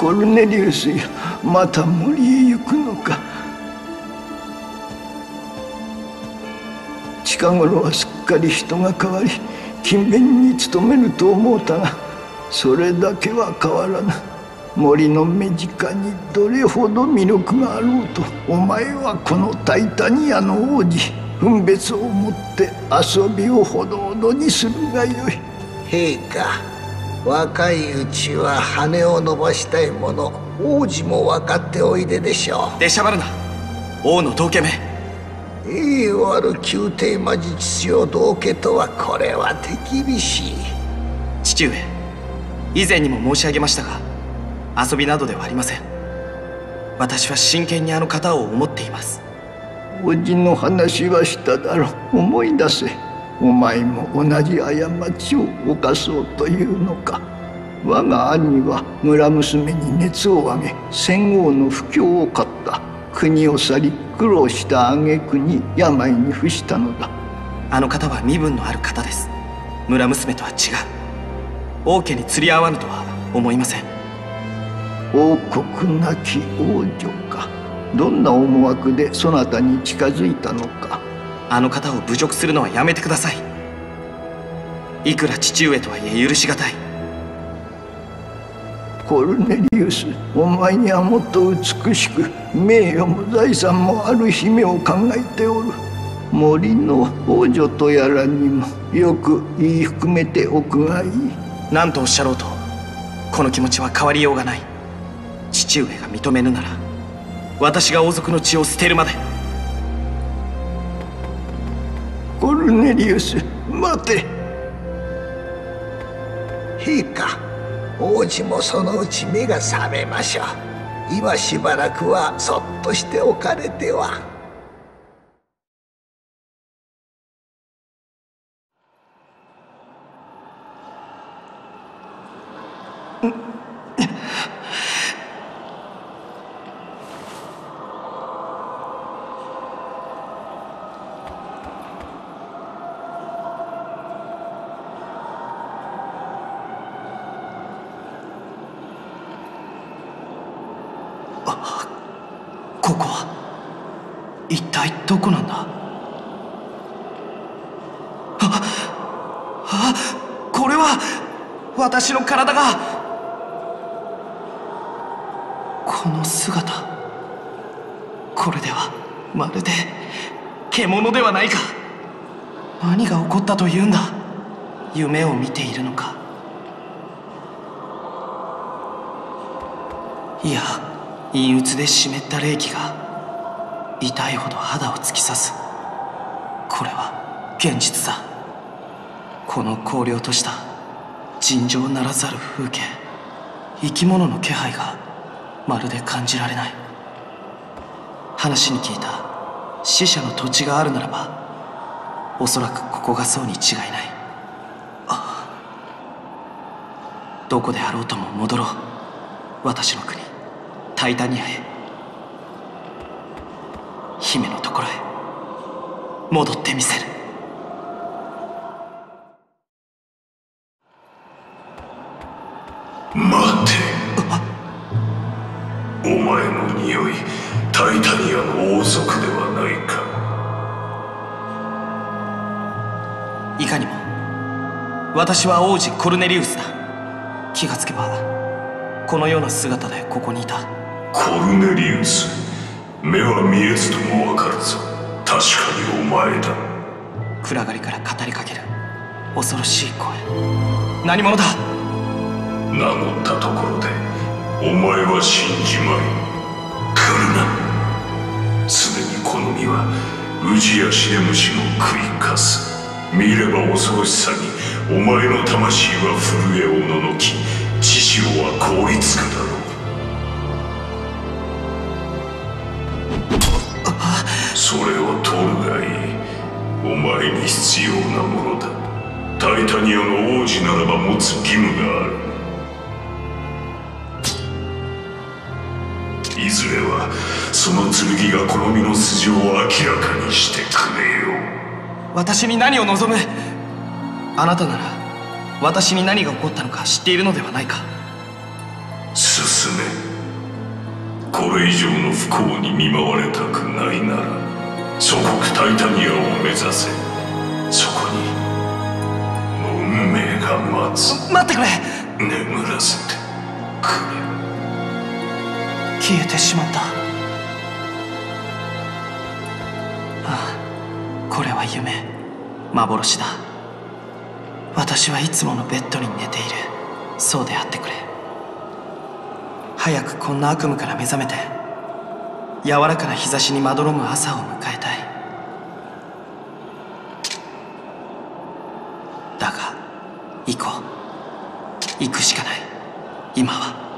コルネリウスよ、また森へ行くのか。近頃はすっかり人が変わり、勤勉に努めると思うたが、それだけは変わらぬ。森の目近にどれほど魅力があろうと、お前はこのタイタニアの王子、分別をもって遊びをほどほどにするがよい。陛下、若いうちは羽を伸ばしたいもの、王子も分かっておいででしょう。でしゃばるな、王の道化め。いい悪宮廷魔術師を道化とは、これは手厳しい。父上、以前にも申し上げましたが、遊びなどではありません。私は真剣にあの方を思っています。王子の話はしただろう、思い出せ。お前も同じ過ちを犯そうというのか。我が兄は村娘に熱をあげ、戦王の不況を買った。国を去り苦労した挙句に病に伏したのだ。あの方は身分のある方です。村娘とは違う。王家に釣り合わぬとは思いません。王国なき王女か。どんな思惑でそなたに近づいたのか。あの方を侮辱するのはやめてください。いくら父上とはいえ許しがたい。コルネリウス、お前にはもっと美しく名誉も財産もある姫を考えておる。森の王女とやらにもよく言い含めておくがいい。何とおっしゃろうと、この気持ちは変わりようがない。父上が認めぬなら、私が王族の血を捨てるまで。コルネリウス、待て。陛下、王子もそのうち目が覚めましょう。今しばらくはそっとしておかれては。ここは一体どこなんだ。これは私の体が。この姿、これではまるで獣ではないか。何が起こったというんだ。夢を見ているのか。いや、陰鬱で湿った冷気が痛いほど肌を突き刺す。これは現実だ。この荒涼とした尋常ならざる風景、生き物の気配がまるで感じられない。話に聞いた死者の土地があるならば、おそらくここがそうに違いない。どこであろうとも戻ろう、私の国タイタニアへ。姫のところへ戻ってみせる。待て、お前の匂い、タイタニアの王族ではないか。いかにも、私は王子コルネリウスだ。気がつけばこのような姿でここにいた。コルネリウス、目は見えずともわかるぞ。確かにお前だ。暗がりから語りかける恐ろしい声。何者だ。名乗ったところでお前は死んじまい。来るな。すでにこの身はウジやシネムシの食いかす。見れば恐ろしさにお前の魂は震えおののき、血潮は凍りつくだろう。それを取るがいい。お前に必要なものだ。タイタニアの王子ならば持つ義務がある。いずれはその剣がこの身の筋を明らかにしてくれよう。私に何を望む。あなたなら私に何が起こったのか知っているのではないか。進め。これ以上の不幸に見舞われたくないなら祖国タイタニアを目指せ。そこに運命が待つ。待ってくれ。眠らせてくれ。消えてしまった。ああ、これは夢、幻だ。私はいつものベッドに寝ている。そうであってくれ。早くこんな悪夢から目覚めて、柔らかな日差しにまどろむ朝を迎えたい。だが行こう。行くしかない。今は。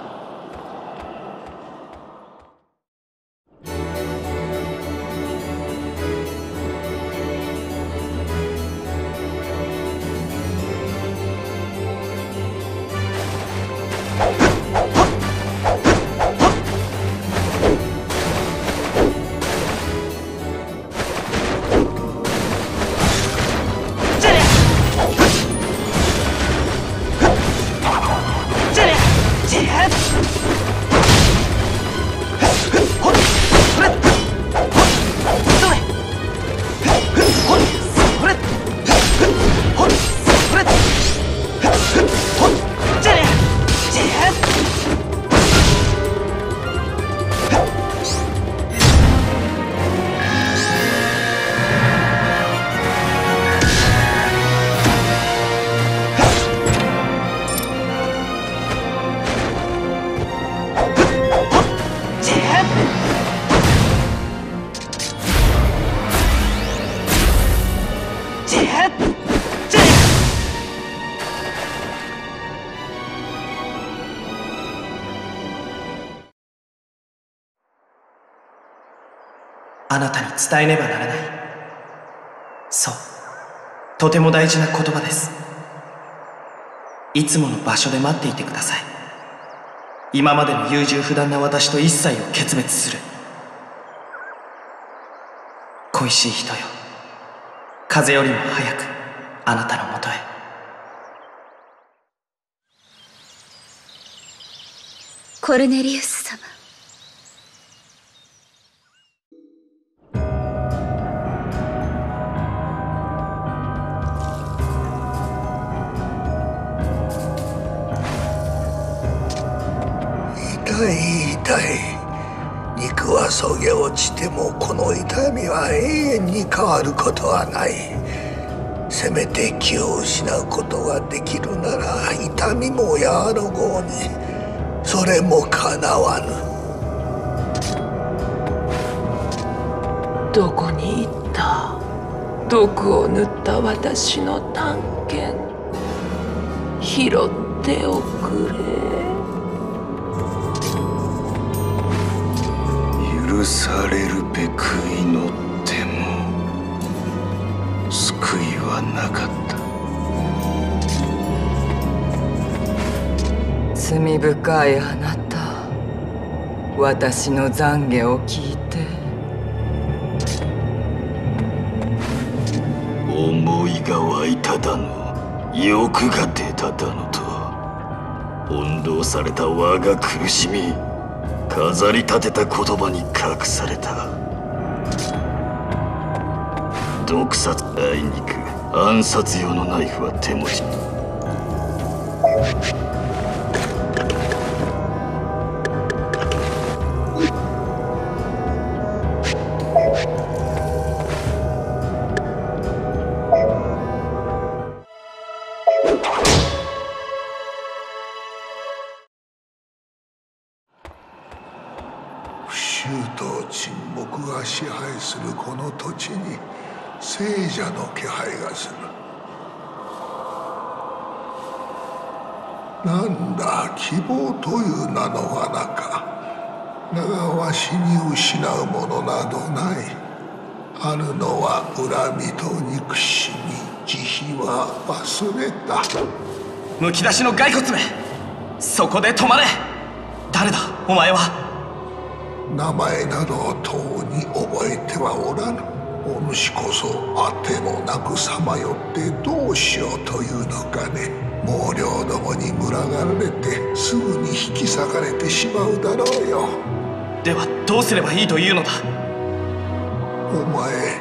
あなたに伝えねばならない。そう、とても大事な言葉です。いつもの場所で待っていてください。今までの優柔不断な私と一切を決別する。恋しい人よ、風よりも早くあなたのもとへ。コルネリウス様、痛い。肉はそげ落ちてもこの痛みは永遠に変わることはない。せめて気を失うことができるなら痛みも和らごうに。それもかなわぬ。どこに行った。毒を塗った私の短剣、拾っておくれ。許されるべく祈っても救いはなかった。罪深いあなた、私の懺悔を聞いて。思いが湧いただの、欲が出ただのと、翻弄された我が苦しみ、飾り立てた言葉に隠された。毒殺、あいにく暗殺用のナイフは手持ち。この土地に聖者の気配がする。なんだ、希望という名の罠か。だがわしに失うものなどない。あるのは恨みと憎しみ、慈悲は忘れた。むき出しの骸骨め、そこで止まれ。誰だお前は。名前などとうに覚えてはおらぬ。お主こそあてもなくさまよってどうしようというのかね。毛量どもに群がられてすぐに引き裂かれてしまうだろうよ。ではどうすればいいというのだ。お前、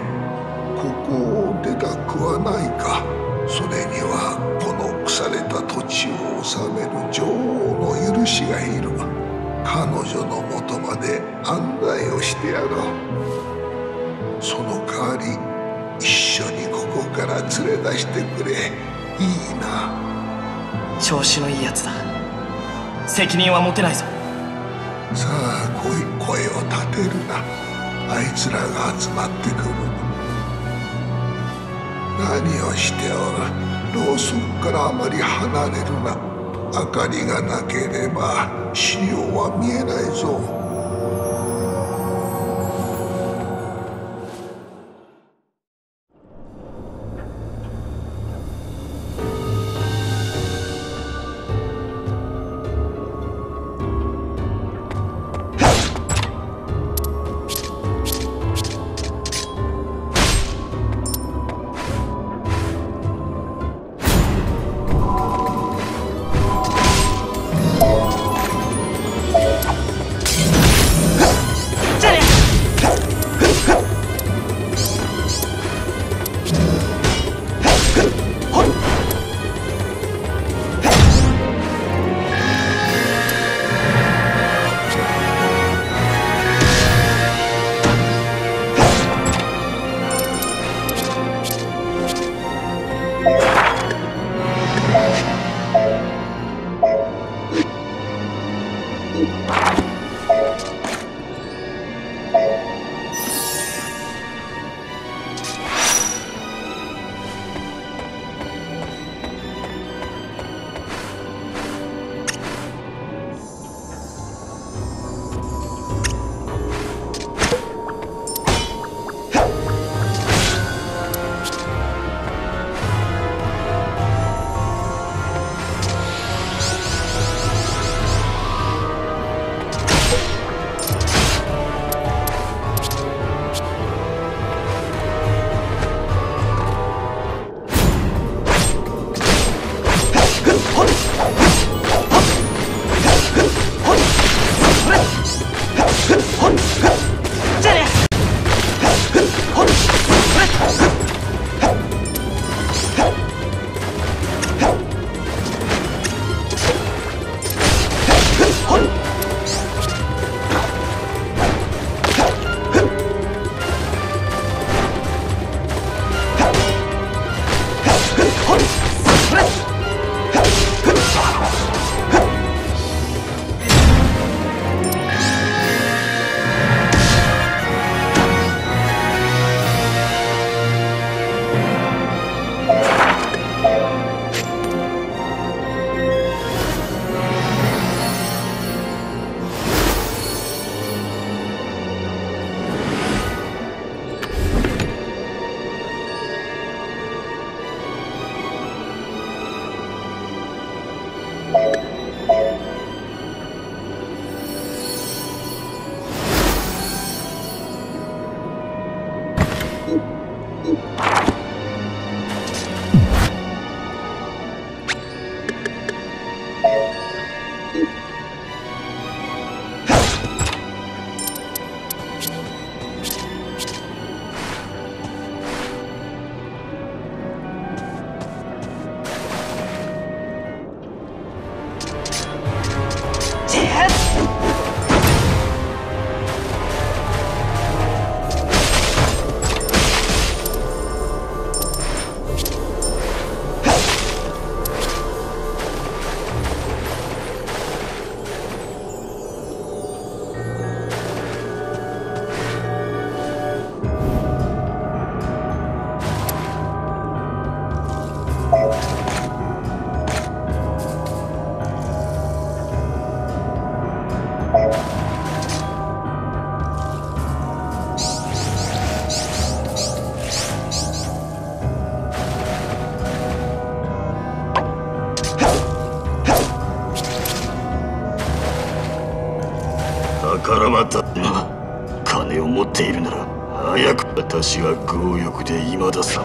ここを出たくはないか。それにはこの腐れた土地を治める女王の許しがいる。彼女のもとまで案内をしてやろう。その代わり一緒にここから連れ出してくれ。いいな。調子のいいやつだ。責任は持てないぞ。さあ声を立てるな。あいつらが集まってくる。何をしておる。ろうそくからあまり離れるな。明かりがなければ資料は見えないぞ。金を持っているなら早く。私は強欲で今田様。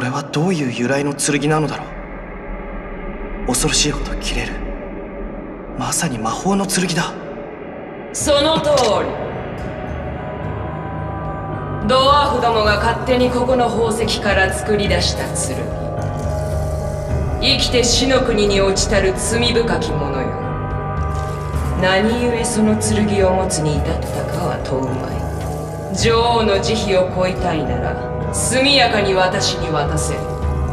これはどういう由来の剣なのだろう。恐ろしいほど切れる。まさに魔法の剣だ。その通り。ドワーフどもが勝手にここの宝石から作り出した剣。生きて死の国に落ちたる罪深き者よ。何故その剣を持つに至ったかは当該。女王の慈悲を超えたいなら速やかに私に渡せ。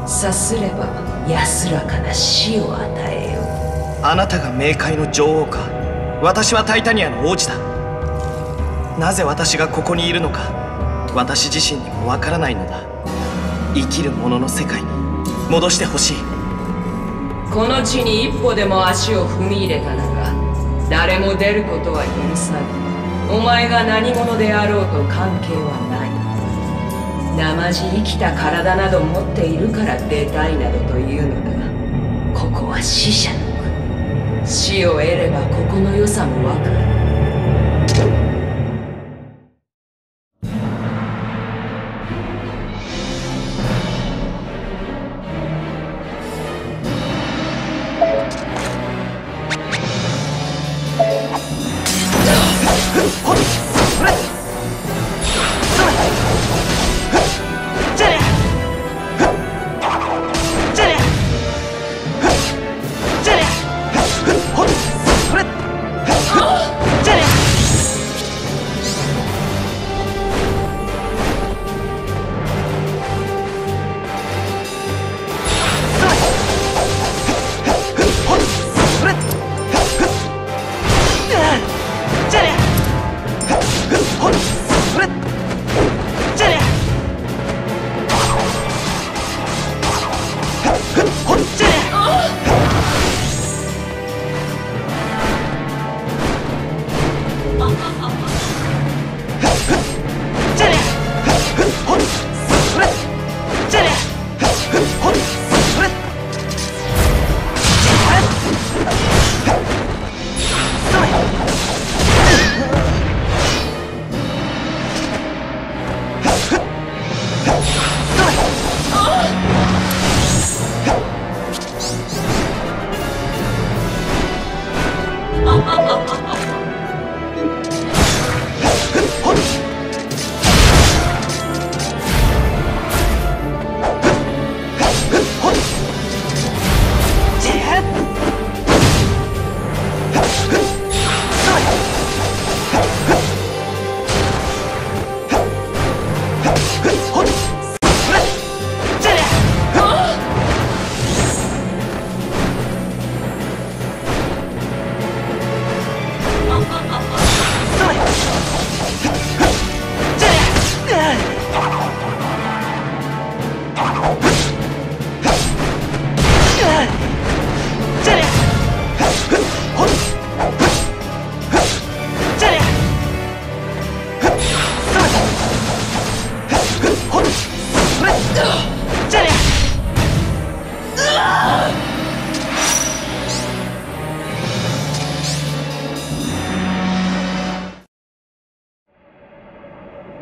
さすれば安らかな死を与えよう。あなたが冥界の女王か。私はタイタニアの王子だ。なぜ私がここにいるのか私自身にもわからないのだ。生きる者の世界に戻してほしい。この地に一歩でも足を踏み入れたなら誰も出ることは許さない。お前が何者であろうと関係はない。生地生きた体など持っているから出たいなどというのだが、ここは死者の国。死を得ればここの良さもわかる。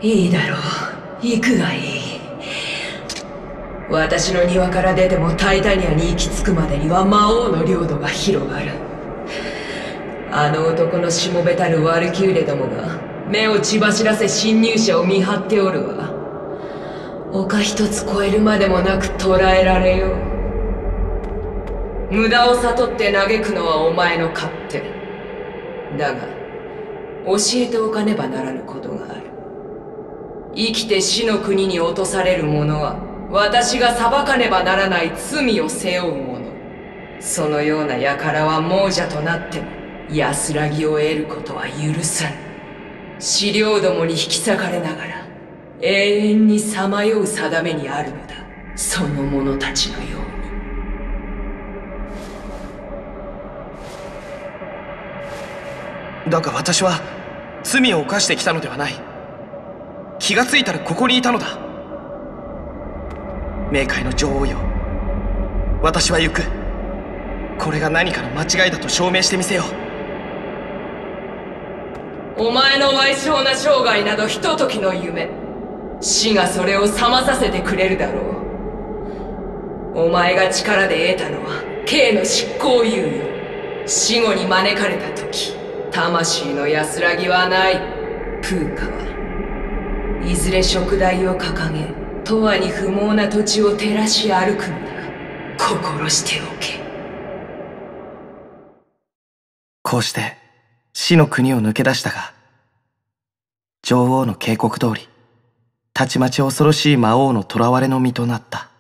いいだろう、行くがいい。私の庭から出てもタイタニアに行き着くまでには魔王の領土が広がる。あの男のしもべたるワルキューレどもが目を血走らせ侵入者を見張っておるわ。丘一つ越えるまでもなく捕らえられよう。無駄を悟って嘆くのはお前の勝手だが、教えておかねばならぬことがある。生きて死の国に落とされる者は私が裁かねばならない罪を背負う者。そのような輩は亡者となっても安らぎを得ることは許さぬ。死霊どもに引き裂かれながら永遠にさまよう定めにあるのだ。その者たちのように。だが私は罪を犯してきたのではない。気がついたらここにいたのだ。冥界の女王よ、私は行く。これが何かの間違いだと証明してみせよう。お前の矮小な生涯などひとときの夢。死がそれを覚まさせてくれるだろう。お前が力で得たのは K の執行猶予。死後に招かれた時、魂の安らぎはない。プーカはいずれ燭台を掲げ、永遠に不毛な土地を照らし歩くのだ。心しておけ。こうして死の国を抜け出したが、女王の警告通り、たちまち恐ろしい魔王の囚われの身となった。